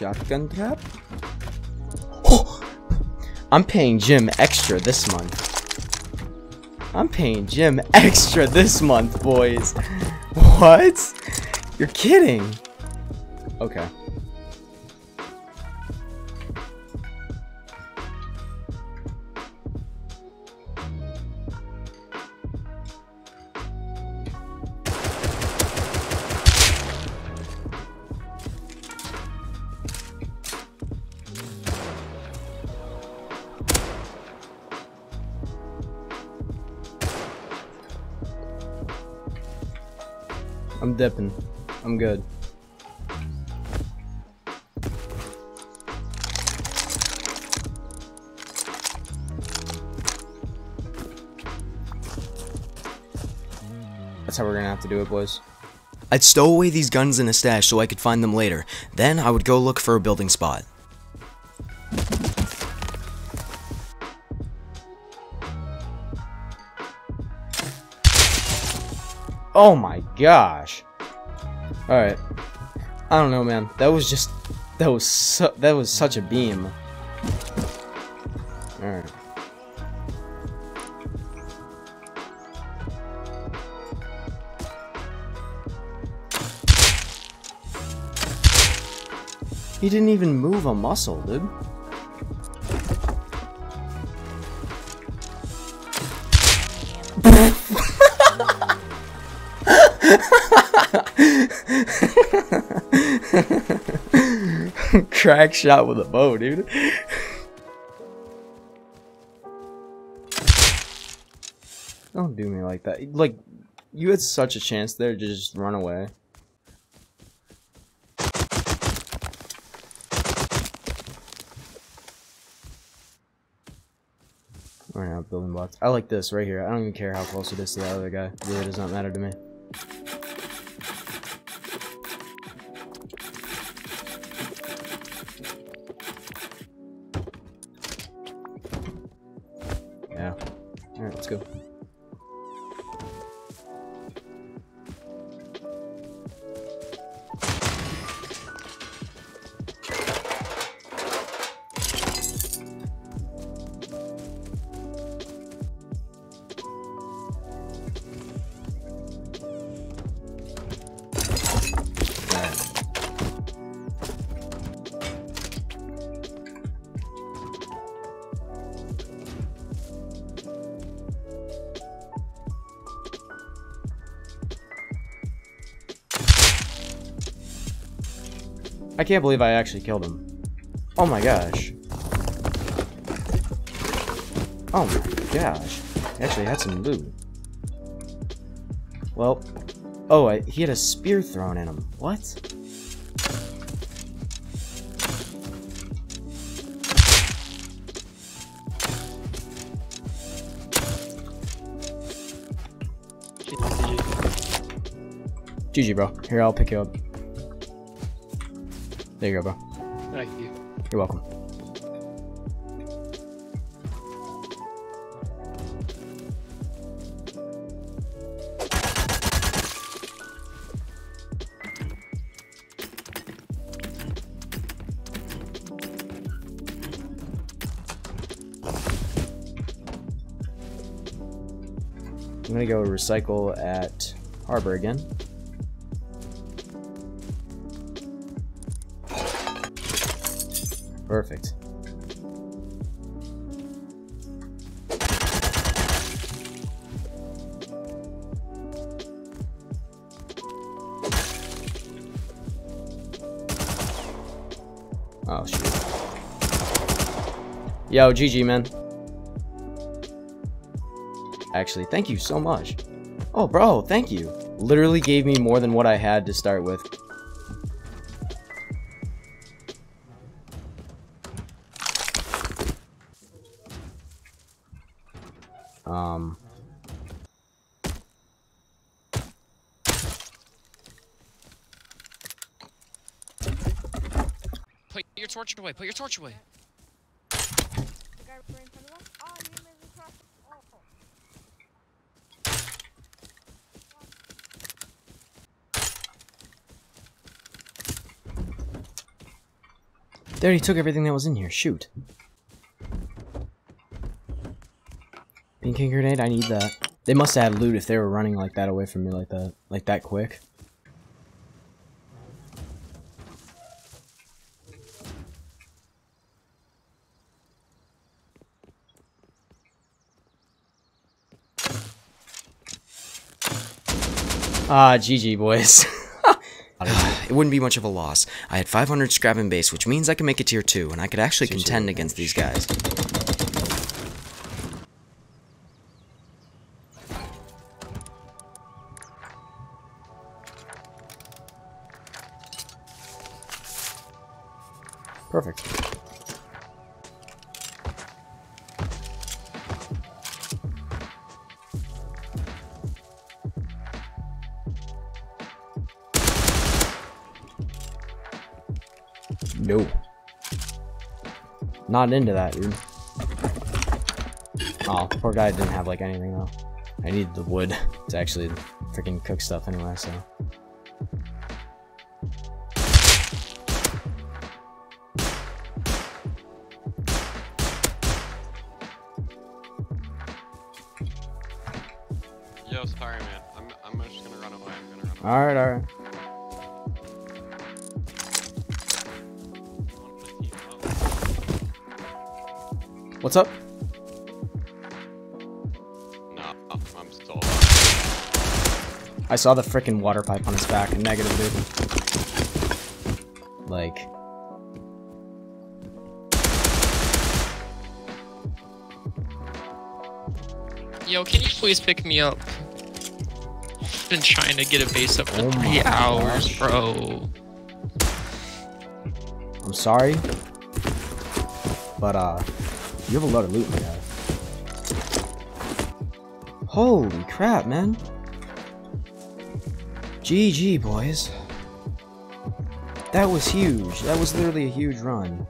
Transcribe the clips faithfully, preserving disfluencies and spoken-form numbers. Shotgun cap? Oh! I'm paying Jim extra this month. I'm paying Jim extra this month, boys. What? You're kidding. Okay. I'm dipping. I'm good. That's how we're gonna have to do it, boys. I'd stow away these guns in a stash so I could find them later. Then I would go look for a building spot. Oh my gosh. Alright. I don't know, man. That was just... That was su that was such a beam. Alright. He didn't even move a muscle, dude. Crack shot with a bow, dude. Don't do me like that. Like, you had such a chance there to just run away. We're not building blocks. I like this right here. I don't even care how close it is to that other guy. It really does not matter to me. Yeah. Alright, let's go. I can't believe I actually killed him. Oh my gosh. Oh my gosh. I actually had some loot. Well. Oh, I, he had a spear thrown at him. What? G G, bro. Here, I'll pick you up. There you go, bro. Thank you. You're welcome. I'm gonna go recycle at Harbor again. Perfect. Oh, shoot. Yo, G G, man. Actually, thank you so much. Oh, bro, thank you. Literally gave me more than what I had to start with. Um. Put your torch away. Put your torch away. They already took everything that was in here. Shoot. Pinking grenade, I need that. They must have loot if they were running like that away from me like that. Like that quick. Ah, G G, boys. It wouldn't be much of a loss. I had five hundred scrap in base, which means I can make it tier two, and I could actually contend against these guys. Perfect. No. Not into that, dude. Oh, poor guy didn't have like anything though. I needed the wood to actually freaking cook stuff anyway, so. Yo, Spider-Man, I'm, I'm just gonna run away, I'm gonna run away. Alright, alright. What's up? No, I'm still alive. I saw the frickin' water pipe on his back, negative, dude. Like... Yo, can you please pick me up? I've been trying to get a base up for oh three hours, gosh. Bro. I'm sorry. But, uh... you have a lot of loot, my guy. Holy crap, man. G G, boys. That was huge. That was literally a huge run.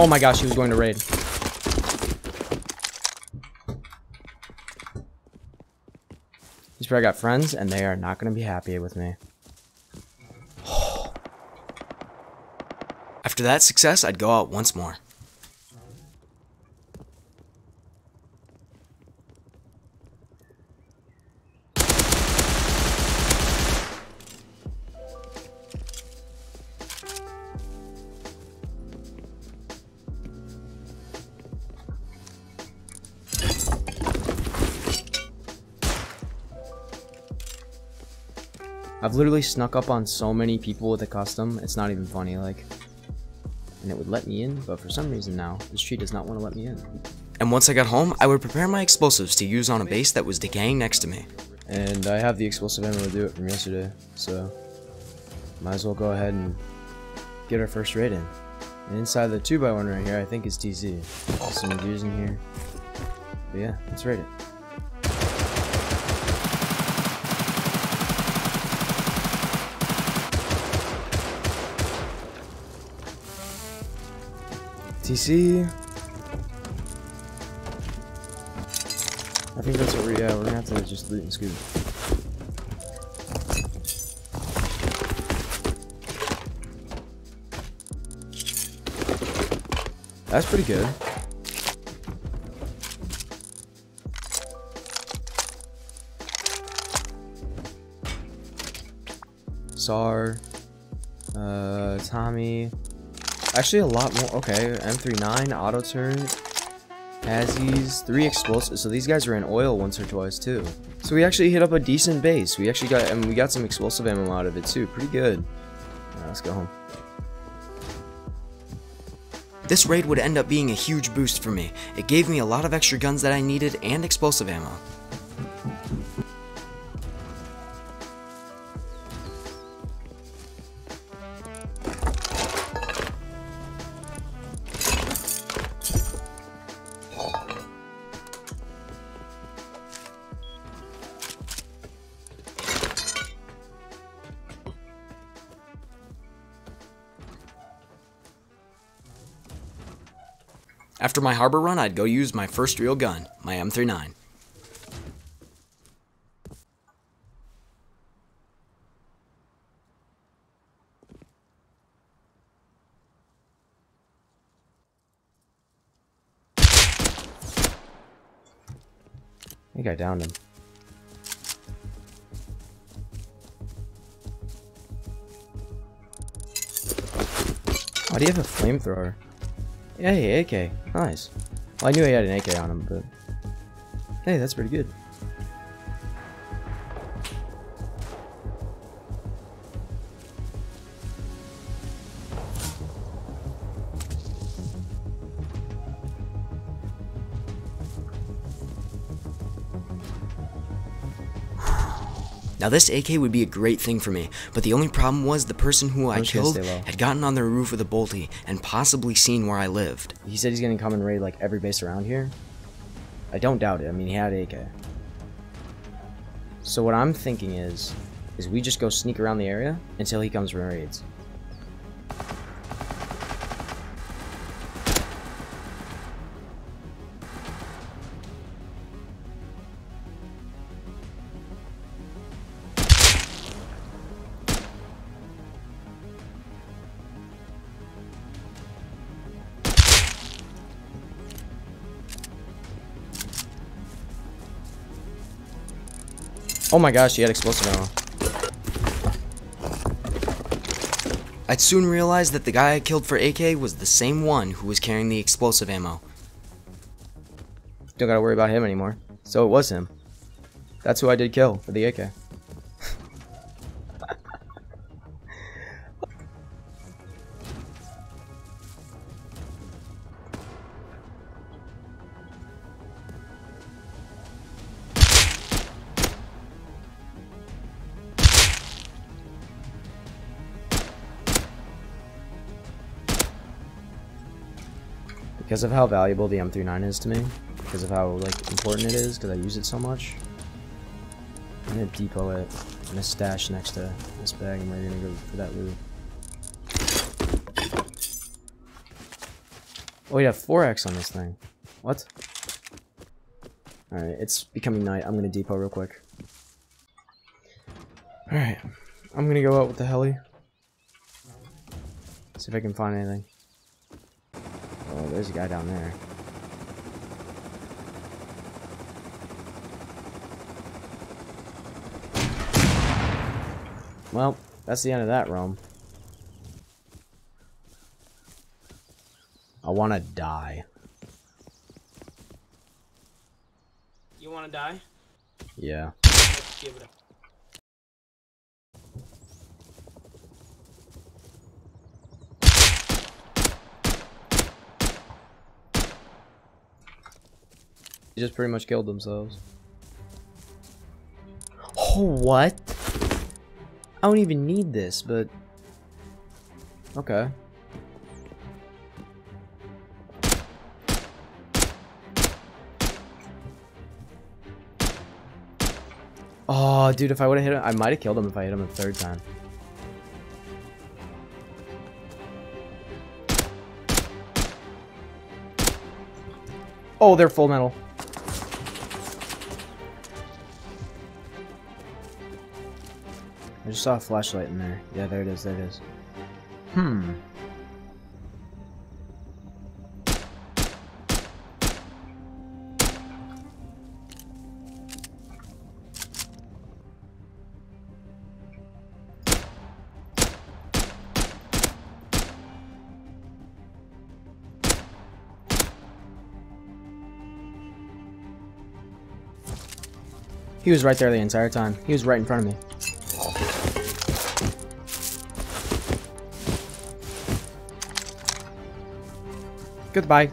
Oh my gosh, he was going to raid. He's probably got friends, and they are not going to be happy with me. After that success, I'd go out once more. I've literally snuck up on so many people with a custom, it's not even funny, like, and it would let me in, but for some reason now, this tree does not want to let me in. And once I got home, I would prepare my explosives to use on a base that was decaying next to me. And I have the explosive ammo to do it from yesterday, so might as well go ahead and get our first raid in. And inside the two by one right here, I think is T Z. Some dudes in here, but yeah, let's raid it. T C. I think that's what we, yeah, we're gonna have to just loot and scoot. That's pretty good. S A R, uh, Tommy. Actually a lot more. Okay, M thirty-nine, auto turn, Azzies, three explosives. So these guys were in oil once or twice too. So we actually hit up a decent base. We actually got, and we got some explosive ammo out of it too. Pretty good. All right, let's go home. This raid would end up being a huge boost for me. It gave me a lot of extra guns that I needed and explosive ammo. After my harbor run, I'd go use my first real gun, my M thirty-nine. I think I downed him. Why do you have a flamethrower? Hey, A K. Nice. Well, I knew he had an A K on him, but... Hey, that's pretty good. Now this A K would be a great thing for me, but the only problem was the person who I killed had gotten on their roof with a bolty and possibly seen where I lived. He said he's gonna come and raid like every base around here. I don't doubt it. I mean, he had A K. So what I'm thinking is, is we just go sneak around the area until he comes from raids. Oh my gosh, he had explosive ammo. I'd soon realize that the guy I killed for A K was the same one who was carrying the explosive ammo. Don't gotta worry about him anymore. So it was him. That's who I did kill for the A K. Because of how valuable the M thirty-nine is to me, because of how like important it is, because I use it so much. I'm gonna depot it. I'm gonna stash next to this bag, and we're gonna go for that loot. Oh, we have four X on this thing. What? All right, it's becoming night. I'm gonna depot real quick. All right, I'm gonna go out with the heli. See if I can find anything. Oh, there's a guy down there. Well, that's the end of that roam. I want to die. You want to die? Yeah. Let's give it up. They just pretty much killed themselves. Oh, what? I don't even need this, but... Okay. Oh, dude, if I would've hit him, I might've killed him if I hit him a third time. Oh, they're full metal. I just saw a flashlight in there. Yeah, there it is, there it is. Hmm. He was right there the entire time. He was right in front of me. Goodbye.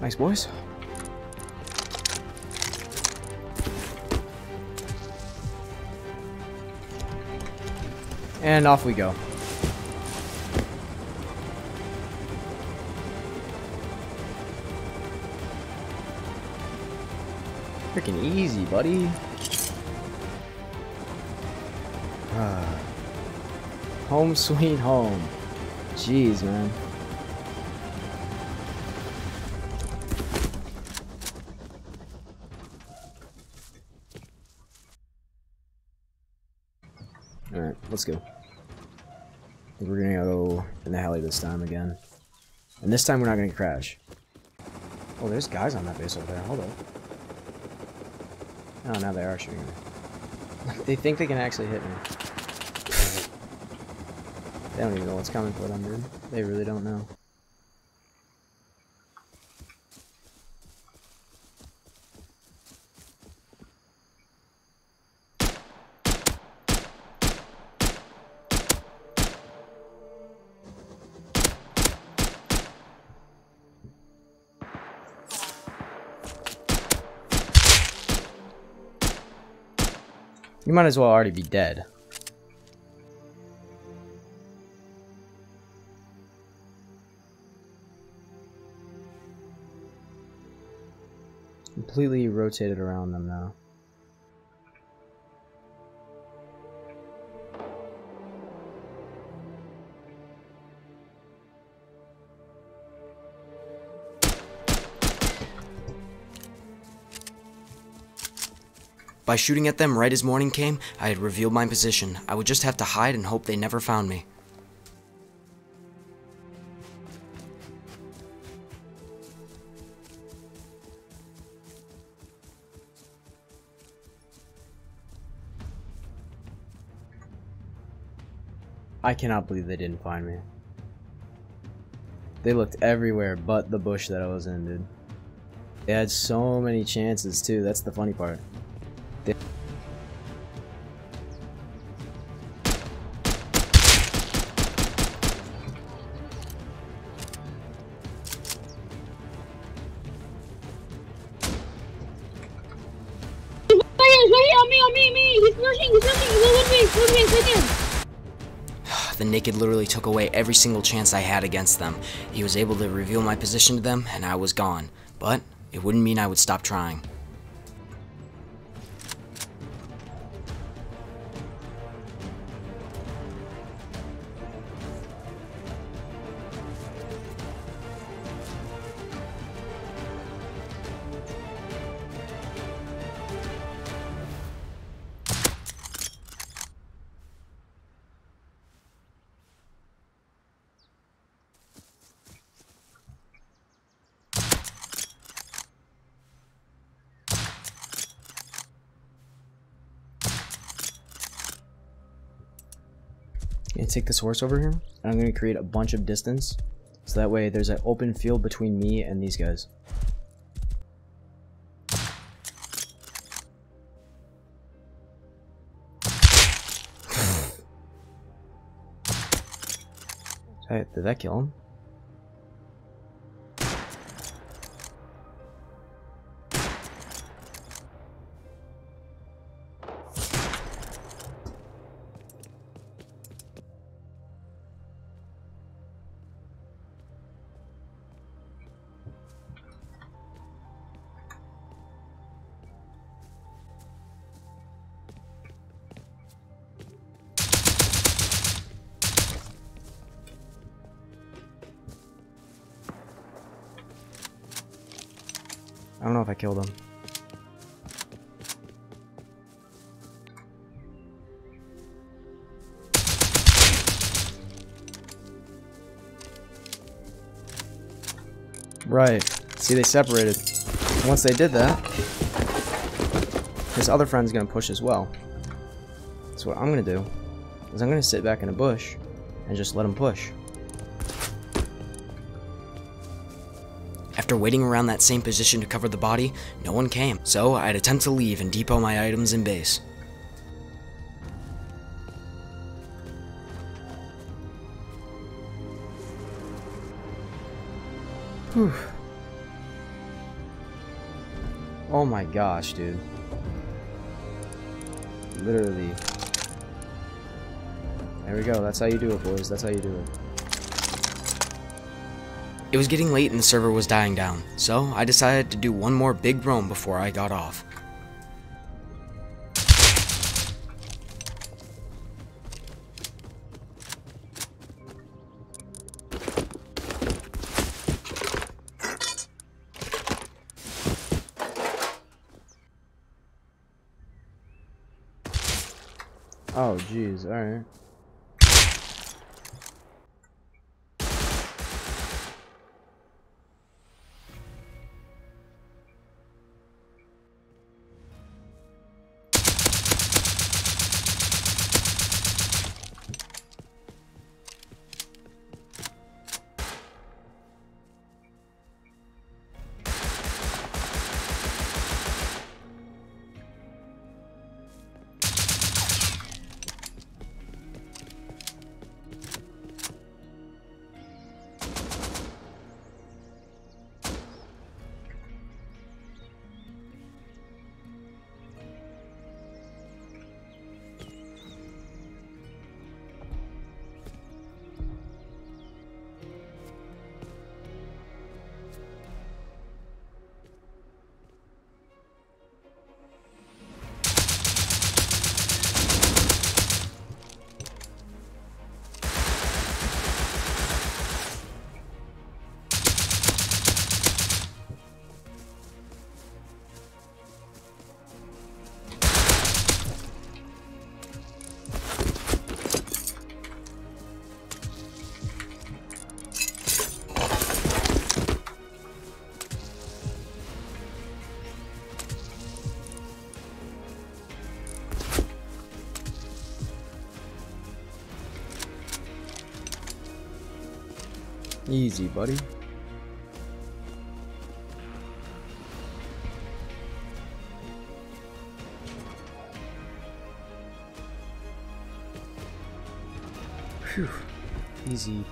Nice, boys. And off we go. Freaking easy, buddy. Ah. Home sweet home. Jeez, man. Alright, let's go. We're gonna go in the alley this time again. And this time we're not gonna crash. Oh, there's guys on that base over there. Hold up. Oh, now they are shooting me. They think they can actually hit me. They don't even know what's coming for them, dude. They really don't know. You might as well already be dead. Completely rotated around them now. By shooting at them right as morning came, I had revealed my position. I would just have to hide and hope they never found me. I cannot believe they didn't find me. They looked everywhere but the bush that I was in, dude. They had so many chances too, that's the funny part. The Naked literally took away every single chance I had against them. He was able to reveal my position to them, and I was gone. But it wouldn't mean I would stop trying. And take this horse over here, and I'm going to create a bunch of distance so that way there's an open field between me and these guys. Hey, did that kill him? I don't know if I killed him. Right. See, they separated. Once they did that, his other friend's gonna push as well. So what I'm gonna do is I'm gonna sit back in a bush and just let him push. After waiting around that same position to cover the body, no one came, so I'd attempt to leave and depot my items in base. Whew. Oh my gosh, dude. Literally. There we go, that's how you do it, boys, that's how you do it. It was getting late and the server was dying down, so I decided to do one more big roam before I got off. Oh, jeez. All right. Easy, buddy. Phew. Easy.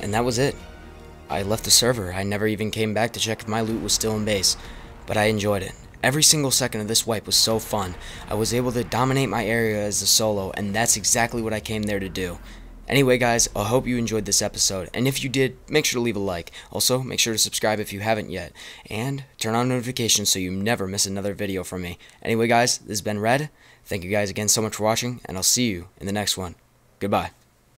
And that was it. I left the server. I never even came back to check if my loot was still in base, but I enjoyed it. Every single second of this wipe was so fun. I was able to dominate my area as a solo, and that's exactly what I came there to do. Anyway guys, I hope you enjoyed this episode, and if you did, make sure to leave a like. Also, make sure to subscribe if you haven't yet, and turn on notifications so you never miss another video from me. Anyway guys, this has been Red, thank you guys again so much for watching, and I'll see you in the next one. Goodbye.